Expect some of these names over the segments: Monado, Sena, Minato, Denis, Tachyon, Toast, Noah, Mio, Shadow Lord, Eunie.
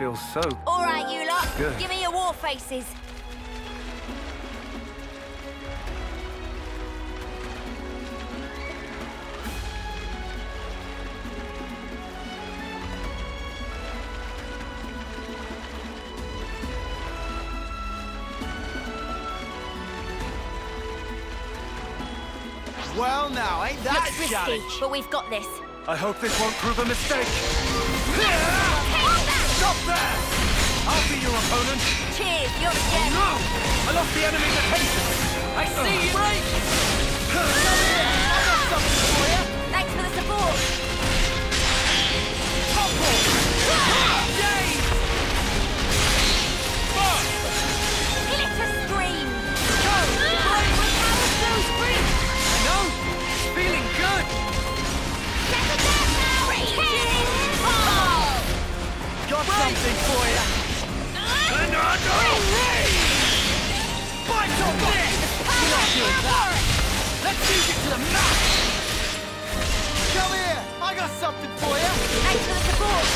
feels so... All right, you lot. Good. Give me your war faces. Well, now, ain't that risky, but we've got this. I hope this won't prove a mistake. Stop there! I'll be your opponent. Cheers, you're dead. No! I lost the enemy's attention. I see you. Break! I've got something for you. Thanks for the support. Topple! Yay! Glitter stream! Go! Break! Feeling good! Got something for you! Monado! Bite on this! You're not doing that! Let's use it to the max! Come here! I got something for you! Thanks for the support!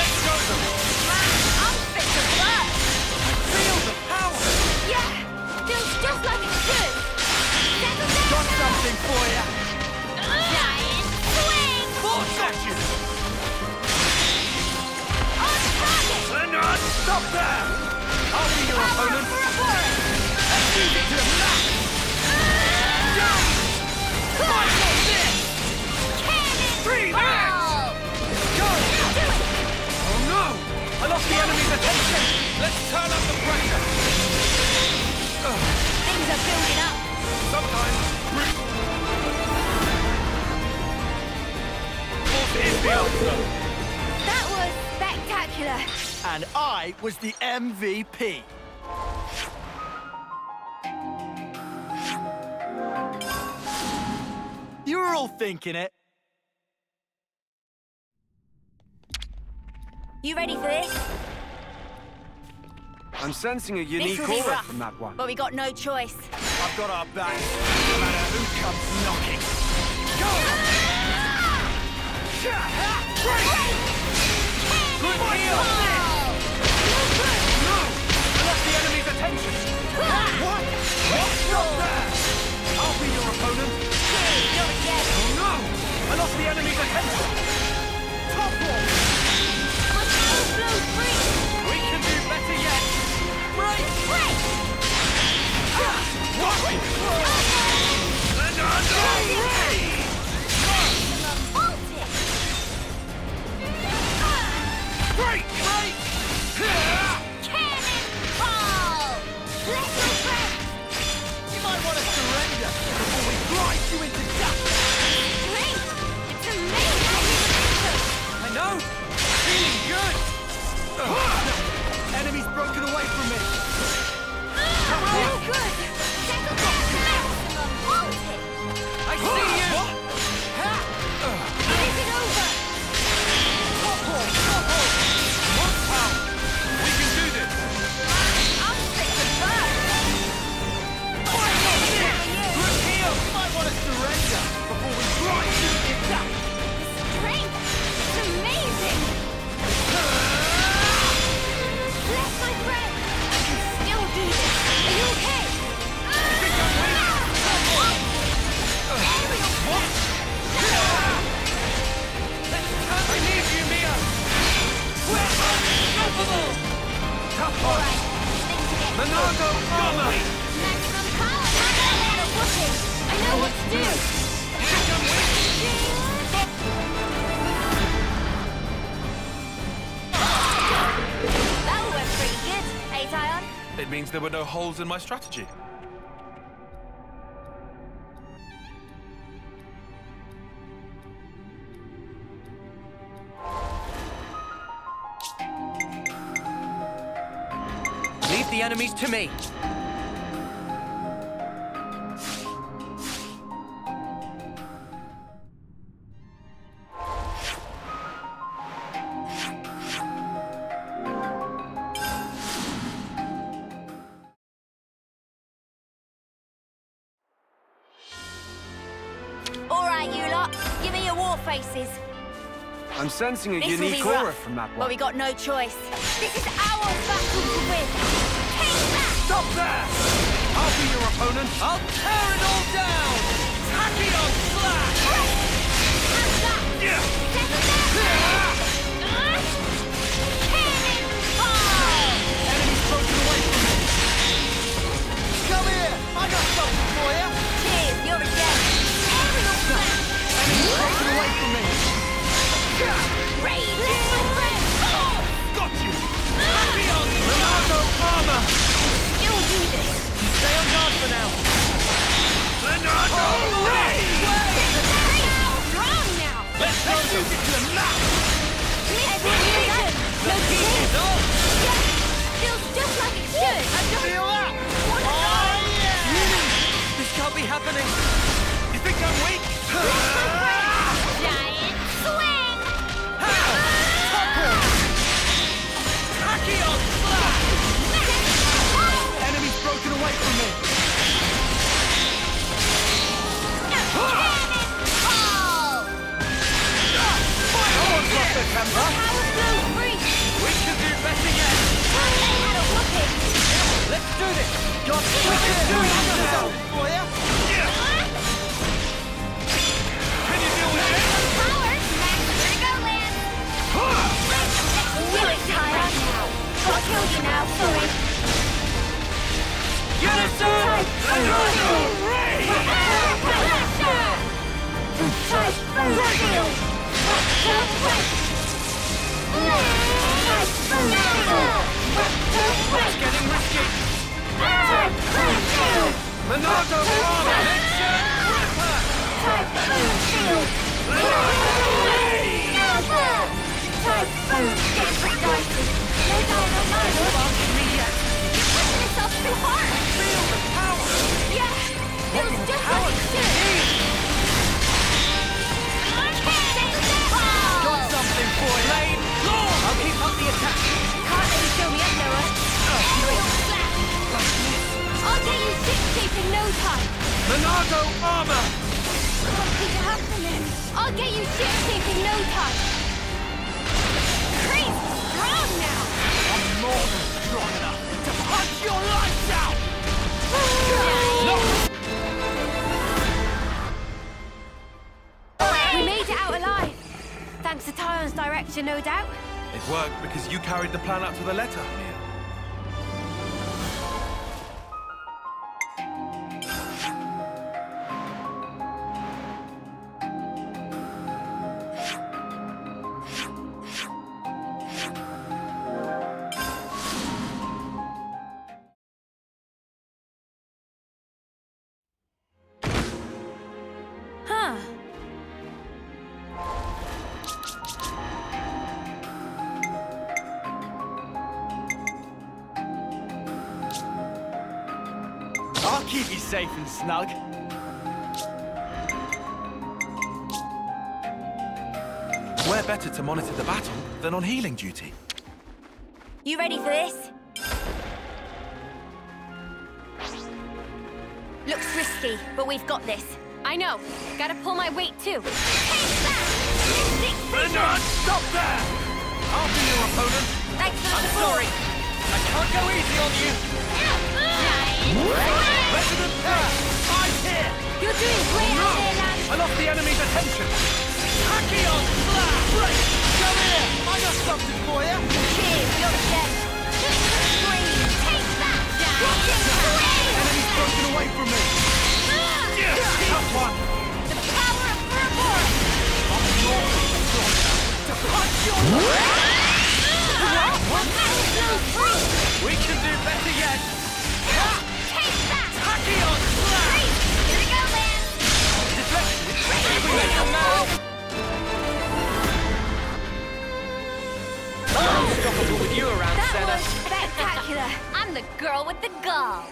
Let's go to them! I'm fit to work! I feel the power! Yeah! Feels just like it should. Got something for you. Giant swing. Force action. On target. And stop there. I'll be your opponent. Let's shoot it to the max. Fight on this. Cannon ball. Go. Do it. Oh no! I lost the enemy's attention. Let's turn up the pressure. Things are building up. Sometimes... That was spectacular. And I was the MVP. You were all thinking it. You ready for this? I'm sensing a unique aura from that one. But we got no choice. I've got our back, no matter who comes knocking. Go! Good deal! No! I lost the enemy's attention! What? Stop there! I'll be your opponent! Oh no! I lost the enemy's attention! Topple! We can do better yet! Break! Break! Break! Break! Cannonball! Let's go back! You might want to surrender before we grind you into dust! Great! It's amazing! I know! Feeling good! Enemy's broken away from me! Good! Settle down maximum voltage! I see you! Is it over? What power? We can do this! I'm sick of burn! Good heal! You might want to surrender before we grind you to get up! The strength! It's amazing! Bless my friend! I can still do this! Are you okay? I think I'm winning! Aerial catch! I need you, Mio! We're unstoppable! Tough one! Alright, things to get... Monado bomber! Maximum power! I'm out of whooping! I know what to do! I think I'm winning! That worked pretty good, eh, Ion? It means there were no holes in my strategy. Leave the enemies to me. All right, you lot, give me your war faces. I'm sensing a unique aura from that one. But we got no choice. This is our battle to win. Take that! Stop there! I'll be your opponent. I'll tear it all down! Tachyon slash! Have that! Yeah! Settle down! Killing fire! Enemies broken away from me! Come here! I got something for you! Cheers! You're a dead! Aerial slash! Enemies broken away from me! Rage, my friend! Oh, got you! Minato armor! You'll do this! Stay on guard for now! Minato rage! Let's go to the map! Feels just like it should! I feel that! Oh yeah! This can't be happening! You think I'm weak? Giant swing! Enemies broken away from me. We can do better yet. Let's do this. Can you deal with it? Power, ready to go, Land. We're tired now. I'll kill you now, sorry. Unison! Another rage! Fight for real! Fight for real! It's getting risky! Fight for real! Monado Rama! Fight for real! Fight for real! No, no, no, no. You're pushing yourself too hard. I feel the power. Yeah, feels just like it should. Got something for you. Lane Lord. I'll keep up the attack. Can't let you fill me up, Noah. Aerial slash. I'll get you six-deep in no time. Monado armor. What could happen then? I'll get you six-deep in no time. Creep. Strong now! I'm more than strong enough to punch your lights out! No. We made it out alive. Thanks to Tyon's direction, no doubt. It worked because you carried the plan out to the letter, Mio. I'll keep you safe and snug. Where better to monitor the battle than on healing duty? You ready for this? Looks risky, but we've got this. I know. Gotta pull my weight too. Take that! Bernard, stop there! I'll be your opponent. Thanks for the sorry. I can't go easy on you. Resident Terror, I'm here! You're doing great out there, lad! I lost the enemy's attention! Tachyon slash! Great! Come here! I got something for you! Cheers, you're dead! Take that! Enemy's broken away from me! That's one! The power of Purple! I'm more than strong enough to punch your We can do better yet! Take that! Tachyon slash! Here we go, Land! Deflection! I'm unstoppable with you around, Sena. That was spectacular! I'm the girl with the gall!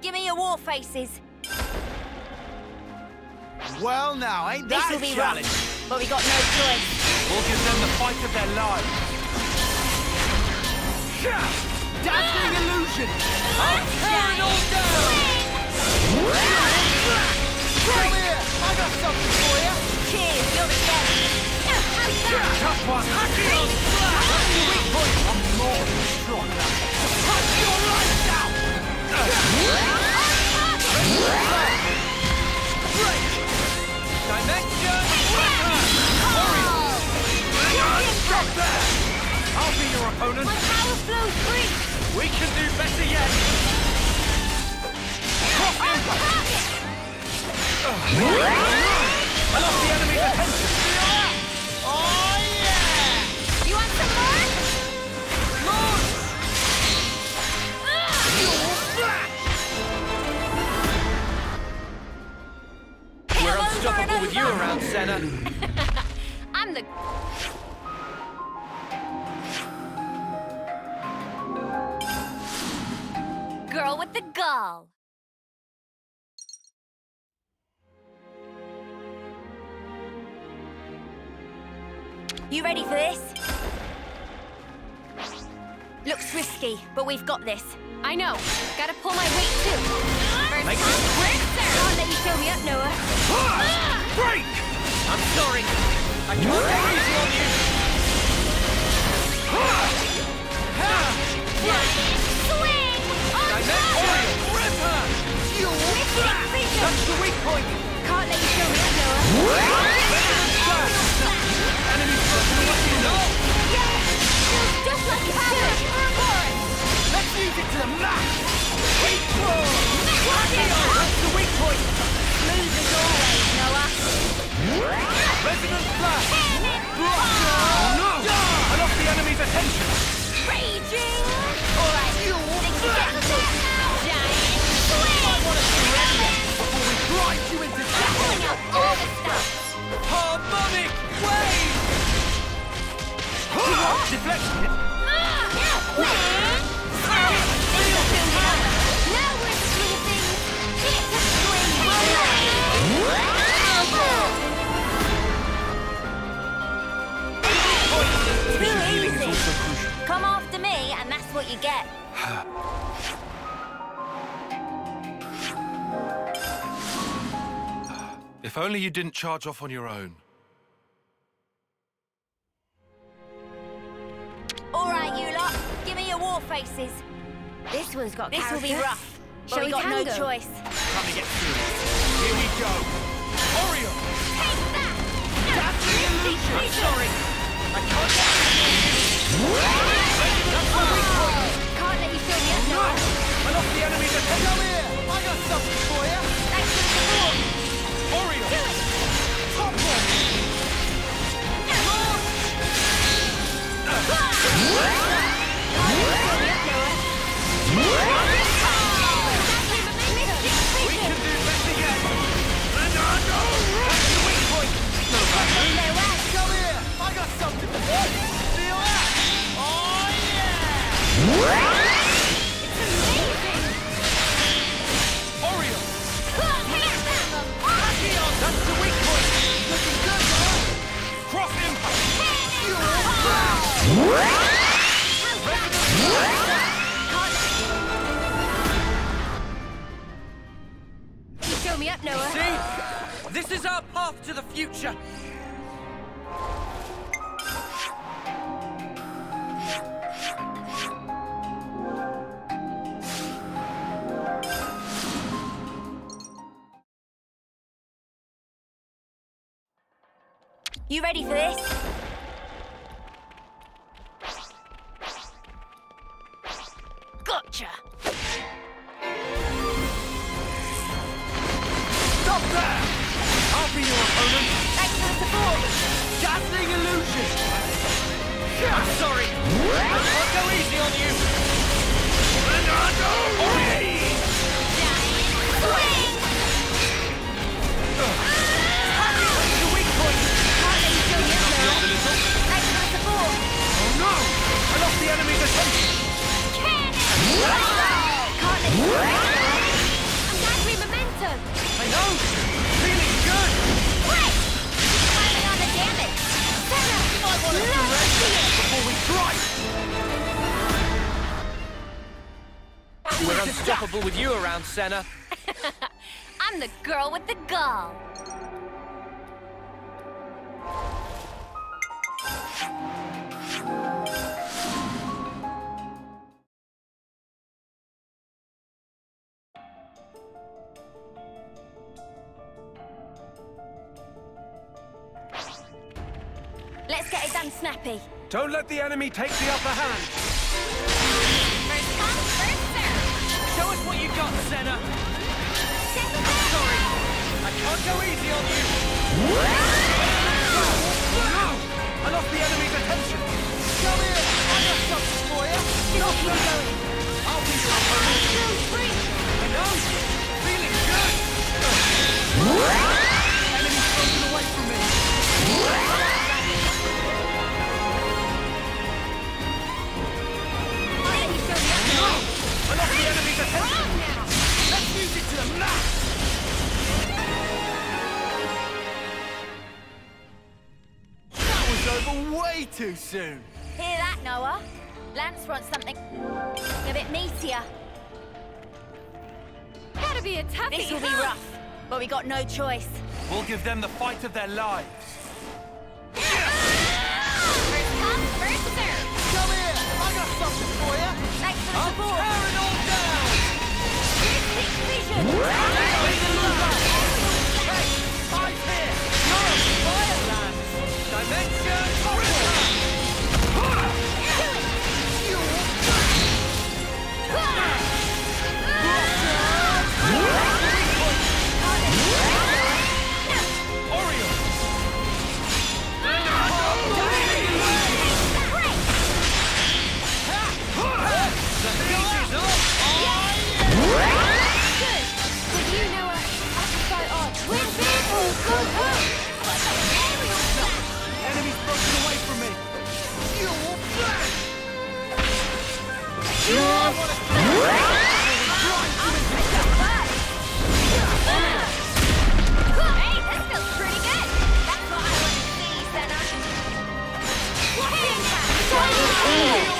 Give me your war faces. Well now, ain't that a challenge? Rough, but we got no choice. We'll give them the fight of their lives. Dazzling illusion! I'll tear it all down! Come here! I got something for you! Cheers, you're the best! Cut one! That's the weak point! I'm more than strong now! Cut your lights out! Break! Dimension! Hurry! Stop there! I'll be your opponent! My power flows free! We can do better yet! Cross over! I lost the enemy's attention! Oh yeah! You want some more? Lord! You're flat! We're unstoppable with you around, Sena! I'm the... girl with the gall. You ready for this? Looks risky, but we've got this. I know. Gotta pull my weight too. Make this quick! Can't let you show me up, Noah. Break! I'm sorry. I can't go easy on you. Swing! That's the weak point! Can't let you show me Noah! Enemy's broken lucky enough! Yes! Just like you have! Let's use it to the max! Weak point! That's the weak point! Smooth as always, Noah! Resonant flash! No! I lost the enemy's attention! Raging! Alright, they can get the giant swing! I want to be ready before we grind you into death! Pulling out all the stuff! Harmonic wave! Deflection! Now we're sweeping! It's a swing! Too easy! Come after me, and that's what you get. If only you didn't charge off on your own. All right, you lot, give me your war faces. This one's got this characters. Will be rough, but we got no choice. Let me get through this. Here we go. Oriole. Take that. That's the illusion. I'm sorry. I can't get through this. Can't let you show me up, Noah. I lost the enemy's attention. Come here. I got something for you. Thanks for the support. Oriole. Do it. Top one. Lord. We can do better yet. Monado. That's the weak point. Come here. I got something for you. Feel that. It's amazing! Oriole! That's the weak point! Looking good, man! Cross impact! You show me up, Noah! See? This is our path to the future! You ready for this? Gotcha! Stop there! I'll be your opponent! Thanks for the support! Dazzling illusion! I'm sorry! I can't go easy on you! Monado! Swing! No! I lost the enemy's attention! Cannon! Can't let you want to correct this before we strike! We're unstoppable with you around, Sena. I'm the girl with the gall. Let's get it done, Snappy. Don't let the enemy take the upper hand. First come, first serve. Show us what you got, Sena. Sorry, I can't go easy on you. No! I lost the enemy's attention. Come here, I got something for you. Stop going. I'll be your opponent. I know. Feeling good. Enemy's broken away from me. No! I lost the enemy's attention! Let's use it to the max! That was over way too soon! Hear that, Noah? Lance wants something a bit meatier. Gotta be a toughie! This will be rough, but we got no choice. We'll give them the fight of their lives. I'm tearing all down! Vision! I'm here! Firelands! Dimension Horizon! You Enemy's broken away from me! You're back! You're Hey, this feels pretty good! That's what I want to see, Sena! You're back!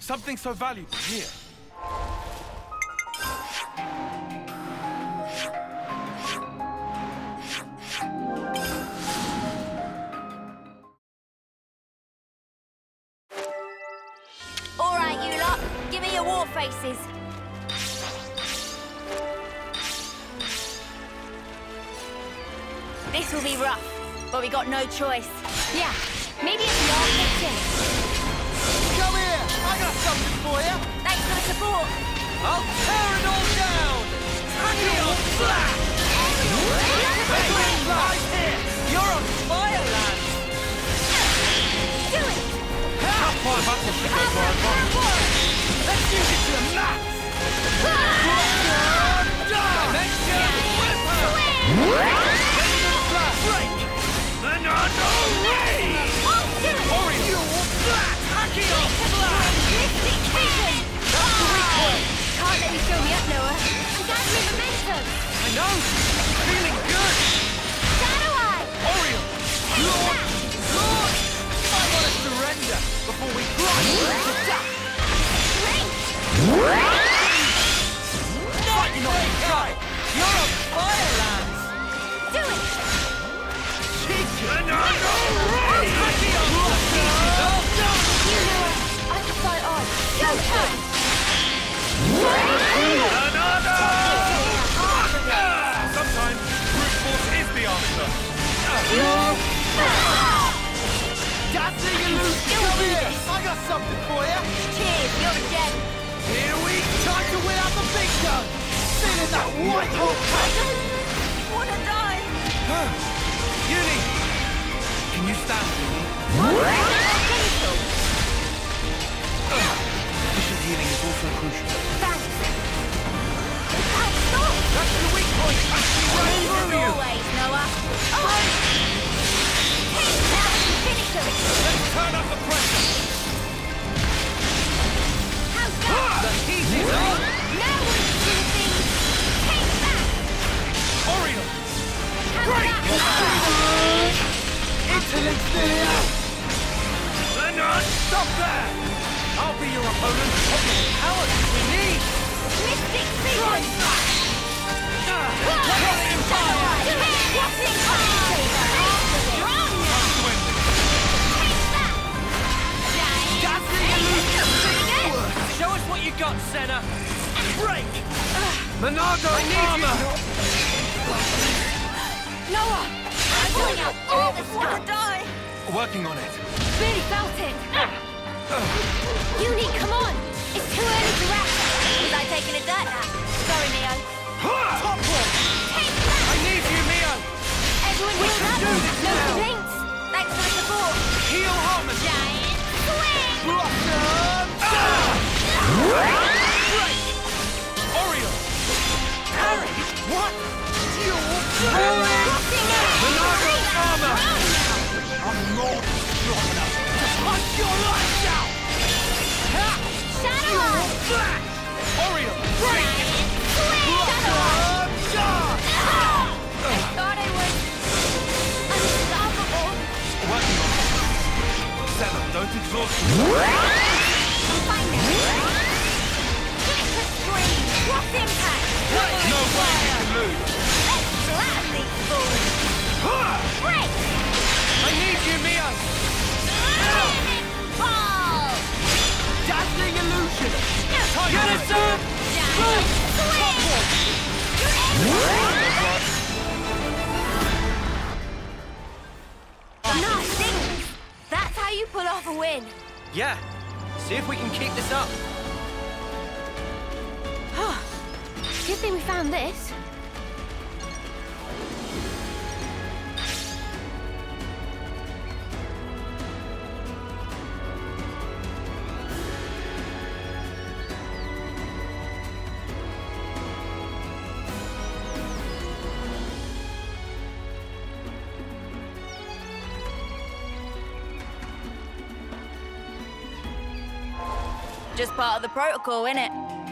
Something so valuable here. All right, you lot, give me your war faces. This will be rough, but we got no choice. Yeah, maybe it's not getting. Come here! I got something for you! Thanks for the support! I'll tear it all down! Tackle you on flat! Right here! You're on fire, lad! Do it! Let's use it to the max! Break! Minato! Orion! Black! my nose. Feeling good. Shadow Eye! Oriole! Lord! Lord! I want to surrender before we grind to death. Not your guy! You're a fire lance! Do it! Chicken and already! You know us. I can fight on. Go time! Sometimes brute force is the answer. That's it, you lose. Come here. I got something for you. Cheers, you're dead. Here we try to win out the big gun. Sena in that white hole pack. I wanna die. Eunie, can you stand for me? Efficient healing is also crucial. That's the weak point. As always, Noah. Finish him. Let's turn up the pressure. How's that? The heat is on. Now we can see. Take back. Oriole. Great. Intellect there. They're not. Stop there. I'll be your opponent. Of the power that we need. Mystic Secret. Show us what you got, Sena. Break! Monado armor! Noah! I'm pulling out all the stuff! Die! Working on it. Really felt it! Eunie, come on! It's too early to wrap! Was I taking a dirt nap? Sorry, Mio. Top one! I need you, Mio! Everyone heal up! No complaints! Thanks for the support! Heal harmony! Giant swing! Blossom! Break! Oriole! Harry! What? You're blocking it! Monado armor! I'm not strong enough to hunt your life down! Shadow Lord! Oriole! Break! Don't exhaust me. What impact? No way you can lose. Let's slap these fools. Break! I need you, Mio. Ball! Dazzling illusion. Get it, sir. Swing! Nice things. That's how you pull off a win. Yeah. See if we can keep this up. Oh, good thing we found this. Just part of the protocol, innit?